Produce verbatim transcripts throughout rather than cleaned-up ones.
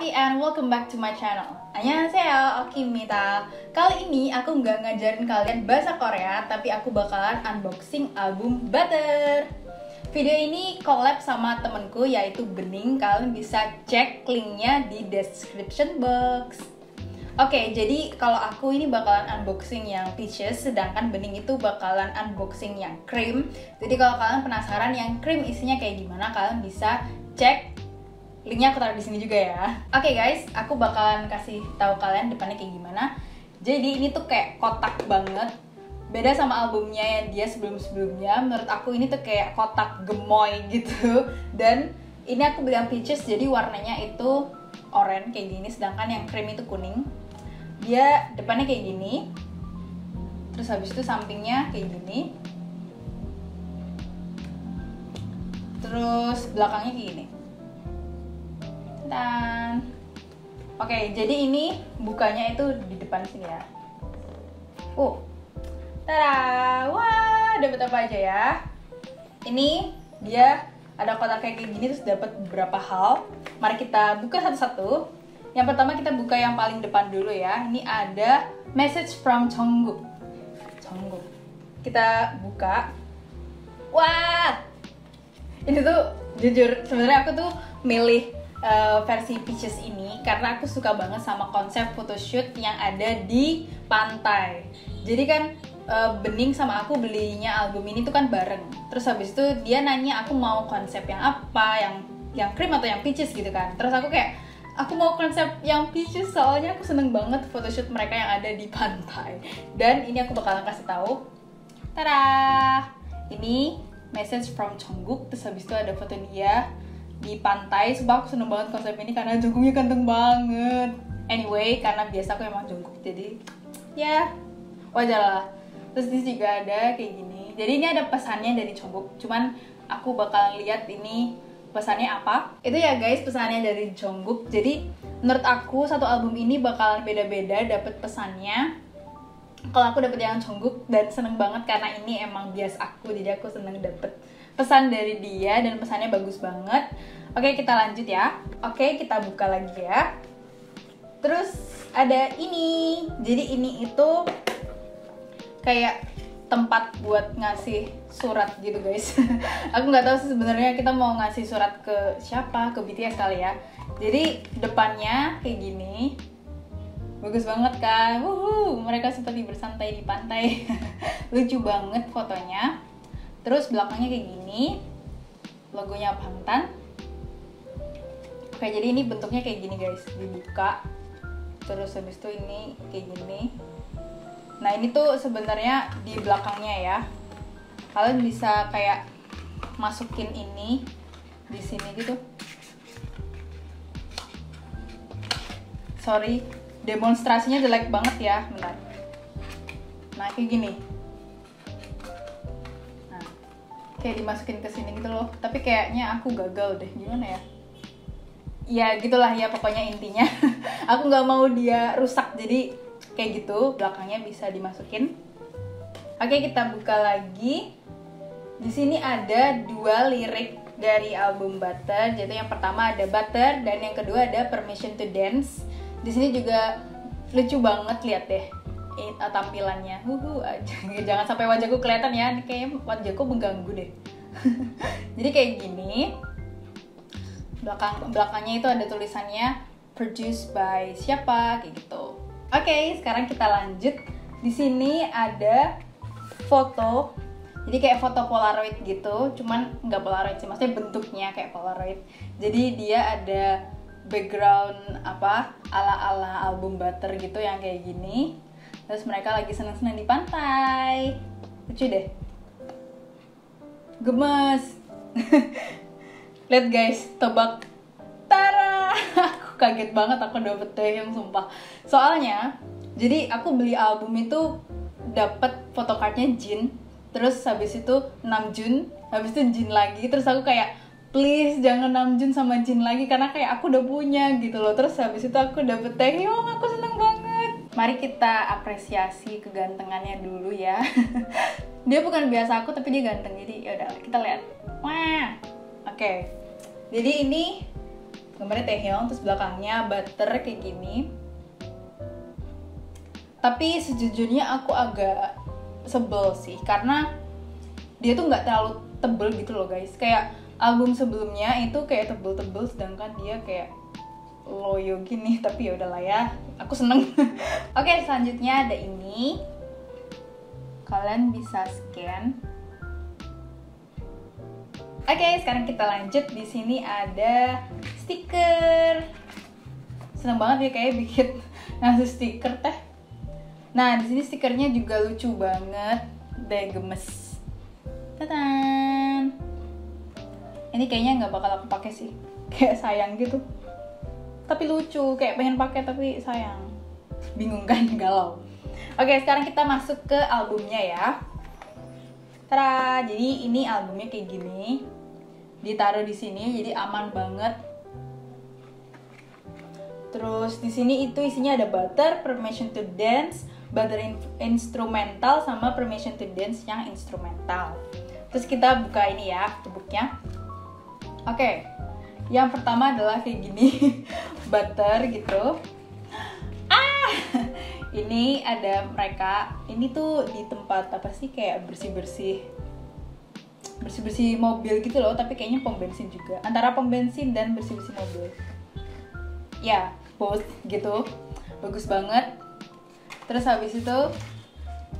Melati and welcome back to my channel. Annyeonghaseyo, Okimita. Kali ini aku nggak ngajarin kalian bahasa Korea, tapi aku bakalan unboxing album Butter. Video ini collab sama temenku yaitu Bening. Kalian bisa cek linknya di description box. Oke, jadi kalau aku ini bakalan unboxing yang peaches, sedangkan Bening itu bakalan unboxing yang cream. Jadi kalau kalian penasaran yang cream isinya kayak gimana, kalian bisa cek linknya, aku taruh di sini juga ya. Oke okay guys, aku bakalan kasih tahu kalian depannya kayak gimana. Jadi ini tuh kayak kotak banget, beda sama albumnya yang dia sebelum-sebelumnya. Menurut aku ini tuh kayak kotak gemoy gitu. Dan ini aku bilang peaches, jadi warnanya itu oranye kayak gini, sedangkan yang cream itu kuning. Dia depannya kayak gini, terus habis itu sampingnya kayak gini, terus belakangnya kayak gini. Dan oke, okay, jadi ini bukanya itu di depan sini ya. Uh, tada, wah, dapat apa aja ya? Ini dia ada kotak kayak gini, terus dapat beberapa hal. Mari kita buka satu-satu. Yang pertama kita buka yang paling depan dulu ya. Ini ada message from Jungkook. Jungkook. Kita buka. Wah, ini tuh jujur sebenarnya aku tuh milih Uh, versi peaches ini karena aku suka banget sama konsep photoshoot yang ada di pantai. Jadi kan uh, Bening sama aku belinya album ini tuh kan bareng. Terus habis itu dia nanya aku mau konsep yang apa, yang yang cream atau yang peaches gitu kan. Terus aku kayak aku mau konsep yang peaches soalnya aku seneng banget photoshoot mereka yang ada di pantai. Dan ini aku bakalan kasih tahu. Tada! Ini message from Jungkook. Terus habis itu ada foto dia di pantai. Sumpah aku seneng banget konsep ini karena Jungkooknya ganteng banget. Anyway, karena biasa aku emang Jungkook, jadi ya wajar lah. Terus ini juga ada kayak gini. Jadi ini ada pesannya dari Jungkook, cuman aku bakal lihat ini pesannya apa. Itu ya guys, pesannya dari Jungkook. Jadi menurut aku satu album ini bakalan beda-beda dapet pesannya. Kalau aku dapet yang Jungkook dan seneng banget karena ini emang bias aku, jadi aku seneng dapet pesan dari dia dan pesannya bagus banget. Oke, kita lanjut ya. Oke, kita buka lagi ya. Terus ada ini. Jadi ini itu kayak tempat buat ngasih surat gitu guys. Aku nggak tahu sih sebenarnya kita mau ngasih surat ke siapa, ke B T S kali ya. Jadi depannya kayak gini. Bagus banget kan? Wuhu, mereka seperti bersantai di pantai. Lucu banget fotonya. Terus belakangnya kayak gini, logonya Bangtan. Oke, jadi ini bentuknya kayak gini guys, dibuka. Terus habis itu ini kayak gini. Nah ini tuh sebenarnya di belakangnya ya. Kalian bisa kayak masukin ini di sini gitu. Sorry, demonstrasinya jelek banget ya, bentar. Nah kayak gini. Kayak dimasukin ke sini gitu loh, tapi kayaknya aku gagal deh, gimana ya? Ya gitulah ya, pokoknya intinya aku nggak mau dia rusak, jadi kayak gitu belakangnya bisa dimasukin. Oke, kita buka lagi. Di sini ada dua lirik dari album Butter. Jadi yang pertama ada Butter dan yang kedua ada Permission to Dance. Di sini juga lucu banget, lihat deh tampilannya. Huhu, jangan sampai wajahku kelihatan ya, ini kayak wajahku mengganggu deh. Jadi kayak gini. Belakang belakangnya itu ada tulisannya produced by siapa kayak gitu. Oke, okay, sekarang kita lanjut. Di sini ada foto. Jadi kayak foto Polaroid gitu, cuman nggak Polaroid sih, maksudnya bentuknya kayak Polaroid. Jadi dia ada background apa ala-ala album Butter gitu yang kayak gini. Terus mereka lagi senang-senang di pantai. Lucu deh. Gemes. Lihat guys, tebak. Tara. Aku kaget banget aku dapet yang sumpah. Soalnya, jadi aku beli album itu dapet photocardnya Jin. Terus habis itu Namjoon, habis itu Jin lagi. Terus aku kayak, please jangan Namjoon sama Jin lagi karena kayak aku udah punya gitu loh. Terus habis itu aku dapet Taehyung, aku seneng banget. Mari kita apresiasi kegantengannya dulu ya. Dia bukan biasa aku tapi dia ganteng, jadi yaudah kita lihat. Wah, oke. Okay. Jadi ini gambarnya Taehyung, terus belakangnya butter kayak gini. Tapi sejujurnya aku agak sebel sih, karena dia tuh nggak terlalu tebel gitu loh guys. Kayak album sebelumnya itu kayak tebel-tebel, sedangkan dia kayak loyo gini. Tapi ya udahlah ya, aku seneng. Oke, selanjutnya ada ini. Kalian bisa scan. Oke, sekarang kita lanjut. Di sini ada stiker. Seneng banget ya kayak bikin ngasih stiker teh. Nah, di sini stikernya juga lucu banget dan gemes. Tadaan. Ini kayaknya nggak bakal aku pakai sih, kayak sayang gitu. Tapi lucu, kayak pengen pakai tapi sayang. Bingung kan, galau. Oke, sekarang kita masuk ke albumnya ya. Tada, jadi ini albumnya kayak gini. Ditaruh di sini, jadi aman banget. Terus di sini itu isinya ada Butter, Permission to Dance, Butter instrumental sama Permission to Dance yang instrumental. Terus kita buka ini ya, tebuknya. Oke, yang pertama adalah kayak gini, Butter gitu. Ah, ini ada mereka. Ini tuh di tempat apa sih, kayak bersih bersih, bersih bersih mobil gitu loh. Tapi kayaknya pom bensin juga, antara pom bensin dan bersih bersih mobil. Ya, post gitu, bagus banget. Terus habis itu,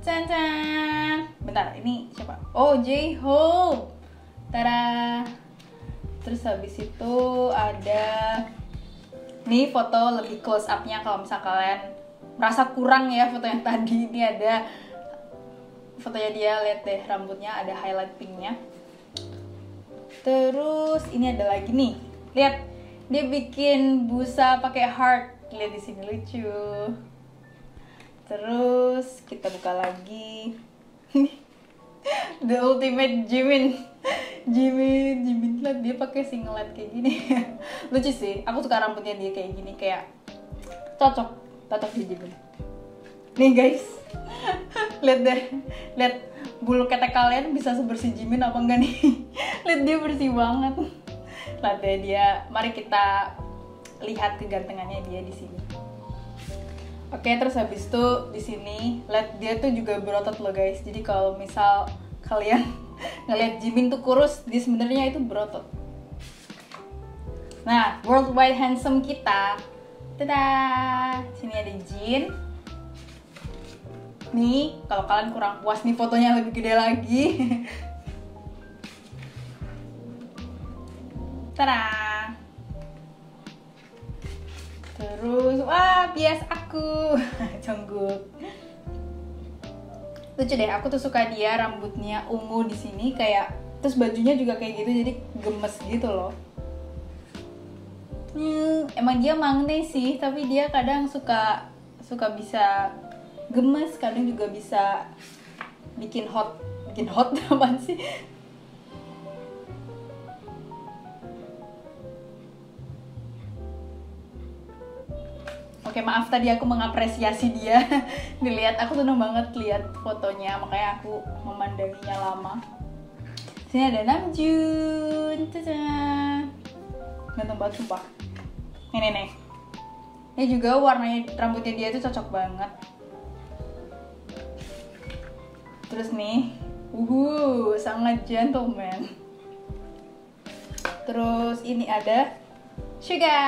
cancan. Bentar, ini siapa? Oh, J-Hope. Tara. Terus habis itu ada nih foto lebih close up-nya kalau misal kalian merasa kurang ya foto yang tadi. Ini ada fotonya dia, lihat deh rambutnya ada highlight pinknya. Terus ini ada lagi nih, lihat dia bikin busa pakai heart, lihat di sini lucu. Terus kita buka lagi. The Ultimate Jimin. Jimin, Jimin lah, dia pakai singlet kayak gini. Lucu sih, aku suka rambutnya dia kayak gini, kayak cocok, cocok di Jimin. Nih guys, lihat deh, lihat bulu ketek kalian bisa sebersih Jimin apa enggak nih? Lihat dia bersih banget. Lihat deh dia, mari kita lihat kegantengannya dia di sini. Oke, terus habis itu di sini, lihat dia tuh juga berotot loh guys. Jadi kalau misal kalian ngeliat Jimin tuh kurus, dia sebenarnya itu berotot. Nah, worldwide handsome kita, tada! Sini ada Jin. Nih, kalau kalian kurang puas nih fotonya lebih gede lagi. Tada! Terus, wah bias aku, Jungkook. Lucu deh, aku tuh suka dia, rambutnya ungu di sini kayak, terus bajunya juga kayak gitu, jadi gemes gitu loh. Hmm, emang dia mangne sih, tapi dia kadang suka suka bisa gemes, kadang juga bisa bikin hot, bikin hot apaan sih? Oke, maaf tadi aku mengapresiasi dia. Dilihat, aku seneng banget lihat fotonya, makanya aku memandanginya lama. Sini ada Namjoon, tadaan, ganteng banget sumpah. Nih nih nih, ini juga warnanya rambutnya dia itu cocok banget. Terus nih, uhu, sangat gentleman. Terus ini ada Suga,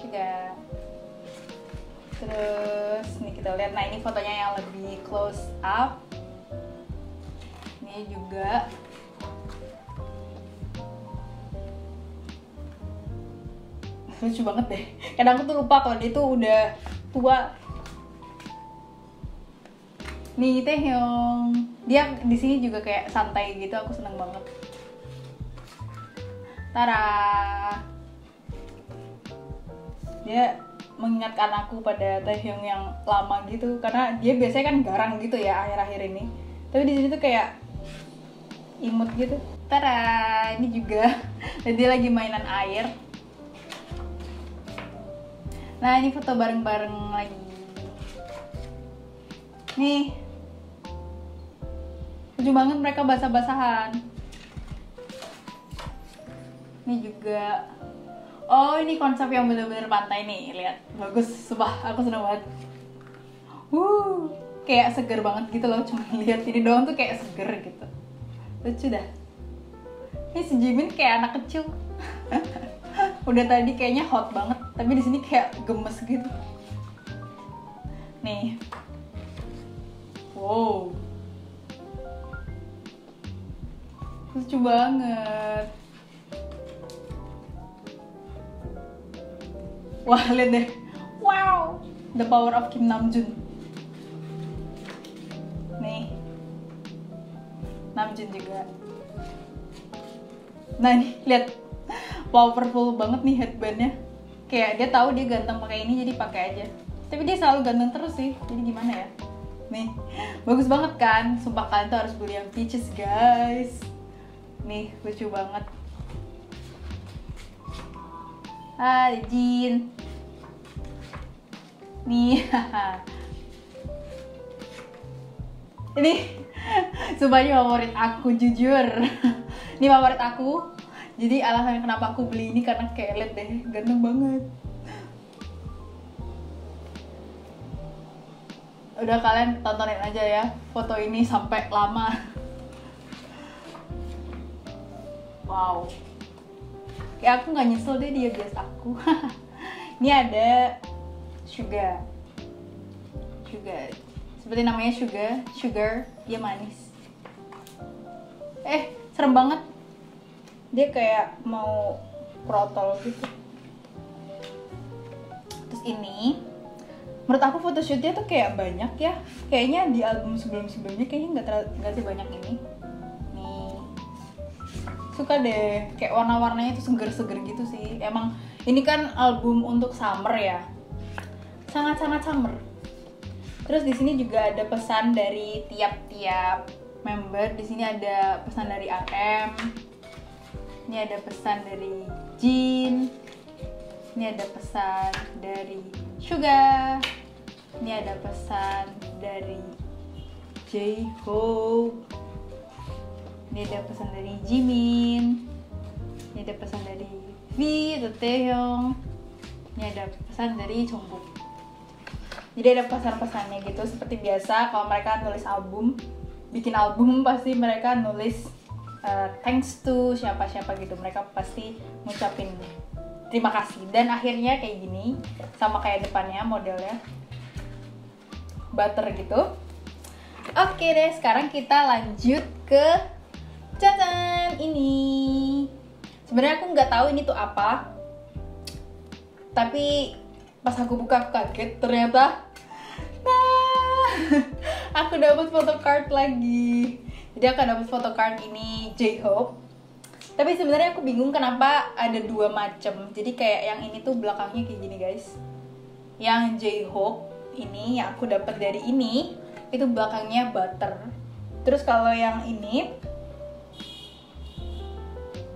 Suga. Terus nih kita lihat, nah ini fotonya yang lebih close up. Ini juga. Lucu banget deh. Kadang aku tuh lupa kalau dia tuh udah tua. Nih Taehyung. Dia di sini juga kayak santai gitu, aku seneng banget. Tara. Dia mengingatkan aku pada Taehyung yang lama gitu, karena dia biasanya kan garang gitu ya akhir-akhir ini, tapi di sini tuh kayak imut gitu. Tara, ini juga dia lagi mainan air. Nah ini foto bareng-bareng lagi nih, lucu banget mereka basah-basahan. Ini juga Oh, ini konsep yang bener-bener pantai nih, lihat bagus, sumpah aku seneng banget. Wuh, kayak seger banget gitu loh, cuma lihat ini doang tuh kayak seger gitu, lucu dah. Ini si Jimin kayak anak kecil. Udah tadi kayaknya hot banget, tapi di sini kayak gemes gitu. Nih, wow, lucu banget. Wah, lihat deh, wow, the power of Kim Namjoon. Nih, Namjoon juga. Nah ini lihat, powerful banget nih headbandnya. Kayak dia tahu dia ganteng pakai ini, jadi pakai aja. Tapi dia selalu ganteng terus sih, jadi gimana ya? Nih, bagus banget kan? Sumpah kalian tuh harus beli yang peaches guys. Nih, lucu banget. Ah, Jin. Nih, ini sumpahnya favorit aku, jujur. Ini favorit aku. Jadi alasan kenapa aku beli ini karena kayak liat deh, ganteng banget. Udah, kalian tontonin aja ya foto ini sampai lama. Wow. Kayak aku nggak nyesel deh dia bias aku. Ini ada Suga. Suga. Seperti namanya Suga, sugar, dia manis. Eh, serem banget. Dia kayak mau protol gitu. Terus ini menurut aku photoshootnya tuh kayak banyak ya, kayaknya di album sebelum-sebelumnya kayaknya nggak sebanyak ini. Nih, suka deh, kayak warna-warnanya tuh seger-seger gitu sih. Emang ini kan album untuk summer ya, sangat-sangat summer. Terus di sini juga ada pesan dari tiap-tiap member. Di sini ada pesan dari A M. Ini ada pesan dari Jin. Ini ada pesan dari Suga. Ini ada pesan dari J-Hope. Ini ada pesan dari Jimin. Ini ada pesan dari V atau Taehyung. Ini ada pesan dari Jungkook. Jadi ada pesan-pesannya gitu. Seperti biasa kalau mereka nulis album, bikin album pasti mereka nulis Uh, thanks to siapa-siapa gitu. Mereka pasti ngucapin terima kasih. Dan akhirnya kayak gini, sama kayak depannya modelnya butter gitu. Oke deh, sekarang kita lanjut ke cacan ini. Sebenarnya aku nggak tahu ini tuh apa, tapi pas aku buka aku kaget, ternyata nah, aku dapat photocard lagi. Jadi aku dapat photocard ini J-Hope. Tapi sebenarnya aku bingung kenapa ada dua macam. Jadi kayak yang ini tuh belakangnya kayak gini guys. Yang J-Hope ini yang aku dapat dari ini itu belakangnya butter. Terus kalau yang ini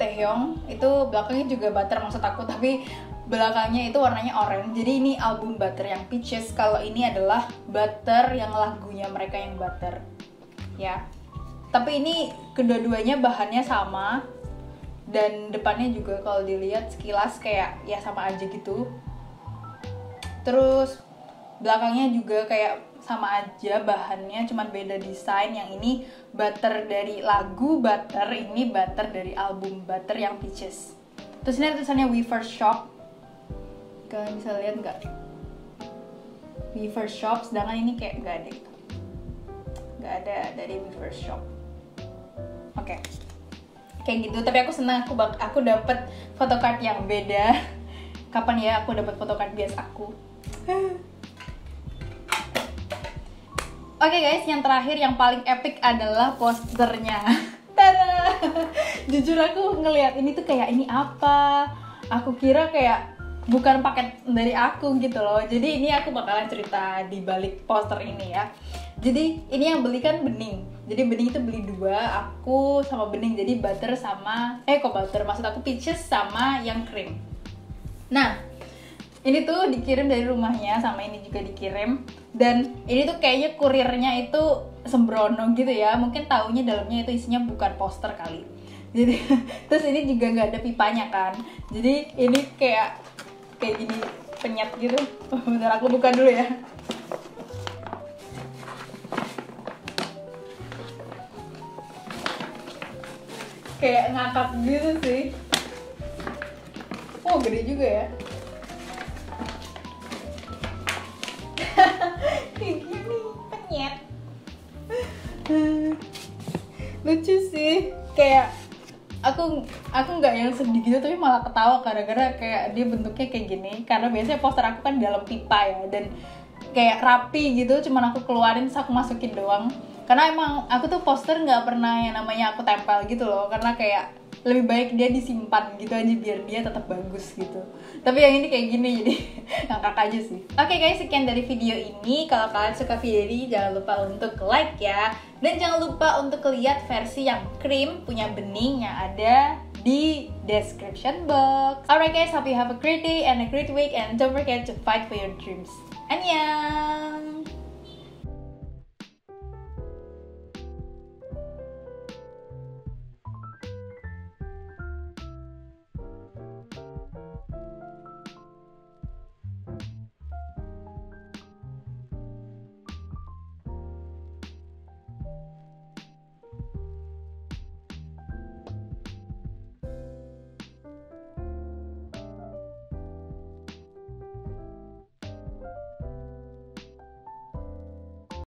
Taehyung itu belakangnya juga butter maksud aku, tapi belakangnya itu warnanya orange. Jadi ini album butter yang peaches. Kalau ini adalah butter yang lagunya mereka yang butter. Ya. Tapi ini kedua-duanya bahannya sama, dan depannya juga kalau dilihat sekilas kayak ya sama aja gitu. Terus belakangnya juga kayak sama aja bahannya, cuman beda desain. Yang ini butter dari lagu butter, ini butter dari album butter yang peaches. Terus ini tulisannya Weaver Shop, kalian bisa lihat nggak? Weaver Shop, sedangkan ini kayak nggak ada gitu, nggak ada dari Weaver Shop. Oke, okay. Kayak gitu. Tapi aku senang aku bak aku dapet photocard yang beda. Kapan ya aku dapet photocard bias aku? Oke okay guys, yang terakhir yang paling epic adalah posternya. Tada! Jujur aku ngelihat ini tuh kayak ini apa? Aku kira kayak bukan paket dari aku gitu loh. Jadi ini aku bakalan cerita di balik poster ini ya. Jadi ini yang beli kan Bening. Jadi Bening itu beli dua, aku sama Bening. Jadi butter sama, eh kok butter? Maksud aku peaches sama yang cream. Nah, ini tuh dikirim dari rumahnya, sama ini juga dikirim. Dan ini tuh kayaknya kurirnya itu sembrono gitu ya. Mungkin taunya dalamnya itu isinya bukan poster kali. Jadi terus ini juga nggak ada pipanya kan, jadi ini kayak kayak gini penyet gitu. Bentar aku buka dulu ya. Kayak ngangkat gitu sih. Oh, gede juga ya. Kayak gini penyet. Lucu sih, kayak aku aku nggak yang sedih gitu tapi malah ketawa gara-gara kayak dia bentuknya kayak gini, karena biasanya poster aku kan dalam pipa ya, dan kayak rapi gitu, cuman aku keluarin terus aku masukin doang, karena emang aku tuh poster nggak pernah yang namanya aku tempel gitu loh, karena kayak lebih baik dia disimpan gitu aja biar dia tetap bagus gitu. Tapi yang ini kayak gini, jadi ngakak aja sih. Oke guys, sekian dari video ini. Kalau kalian suka video ini jangan lupa untuk like ya. Dan jangan lupa untuk lihat versi yang cream punya Bening yang ada di description box. Alright guys, hope you have a great day and a great week, and don't forget to fight for your dreams. Annyeong!